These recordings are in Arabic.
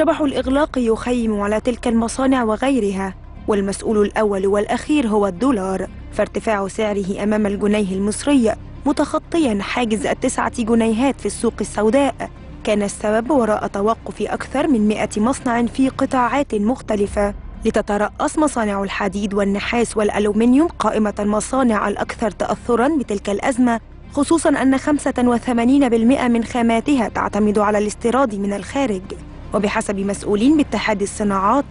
شبح الإغلاق يخيم على تلك المصانع وغيرها، والمسؤول الأول والأخير هو الدولار، فارتفاع سعره أمام الجنيه المصري متخطيا حاجز 9 جنيهات في السوق السوداء كان السبب وراء توقف أكثر من 100 مصنع في قطاعات مختلفة. لتترأس مصانع الحديد والنحاس والألومنيوم قائمة المصانع الأكثر تأثراً بتلك الأزمة، خصوصاً أن 85% من خاماتها تعتمد على الاستيراد من الخارج. وبحسب مسؤولين باتحاد الصناعات،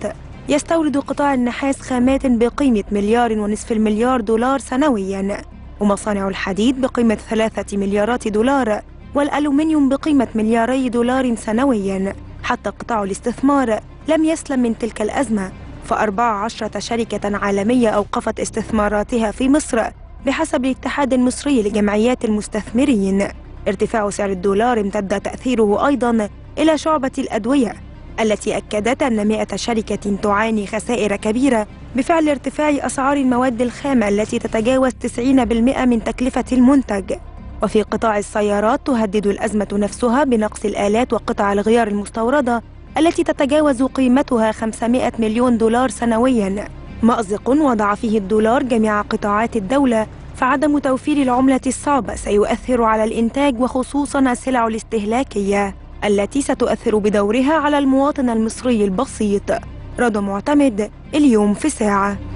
يستورد قطاع النحاس خامات بقيمة 1.5 مليار دولار سنوياً، ومصانع الحديد بقيمة 3 مليارات دولار، والألومنيوم بقيمة 2 مليار دولار سنوياً. حتى قطاع الاستثمار لم يسلم من تلك الأزمة، ف14 شركة عالمية أوقفت استثماراتها في مصر بحسب الاتحاد المصري لجمعيات المستثمرين. ارتفاع سعر الدولار امتد تأثيره أيضاً إلى شعبة الأدوية، التي أكدت أن 100 شركة تعاني خسائر كبيرة بفعل ارتفاع أسعار المواد الخامة التي تتجاوز 90% من تكلفة المنتج. وفي قطاع السيارات تهدد الأزمة نفسها بنقص الآلات وقطع الغيار المستوردة التي تتجاوز قيمتها 500 مليون دولار سنوياً، مأزق وضع فيه الدولار جميع قطاعات الدولة، فعدم توفير العملة الصعبة سيؤثر على الإنتاج وخصوصاً السلع الاستهلاكية التي ستؤثر بدورها على المواطن المصري البسيط. رضا معتمد، اليوم في ساعة.